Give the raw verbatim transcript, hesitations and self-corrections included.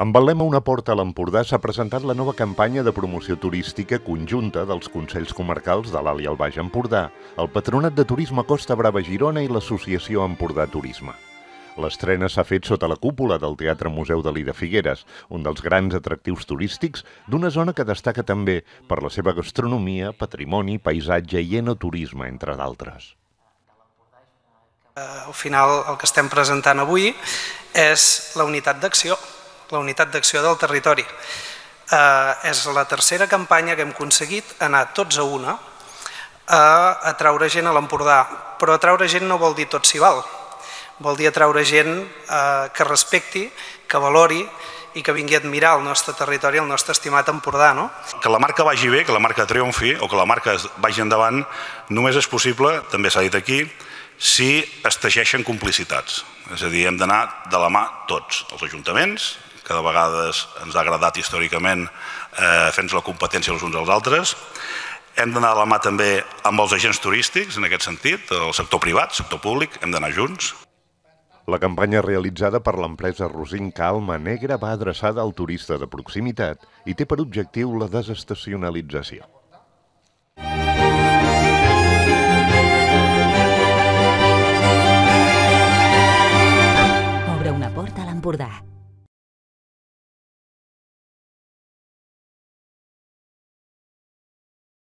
Amb el lema Una porta a l'Empordà s'ha presentat la nova campanya de promoció turística conjunta dels Consells Comarcals de l'Alt i el Baix Empordà, el Patronat de Turisme Costa Brava Girona i l'Associació Empordà Turisme. L'estrena s'ha fet sota la cúpula del Teatre Museu Dalí de Figueres, un dels grans atractius turístics d'una zona que destaca també per la seva gastronomia, patrimoni, paisatge i enoturisme, entre d'altres. Al final, el que estem presentant avui és la unitat d'acció, la unitat d'acció del territori. És la tercera campanya que hem aconseguit anar tots a una a atraure gent a l'Empordà, però atraure gent no vol dir tot s'hi val. Vol dir atraure gent que respecti, que valori i que vingui a admirar el nostre territori, el nostre estimat Empordà. No? Que la marca vagi bé, que la marca triomfi o que la marca vagi endavant només és possible, també s'ha dit aquí, si es teixeixen complicitats. És a dir, hem d'anar de la mà tots, els ajuntaments, que de vegades ens ha agradat històricament eh, fer-nos la competència els uns als altres. Hem d'anar a la mà també amb els agents turístics, en aquest sentit, el sector privat, el sector públic, hem d'anar junts. La campanya realitzada per l'empresa rosinca Alma Negra va adreçada al turista de proximitat i té per objectiu la desestacionalització.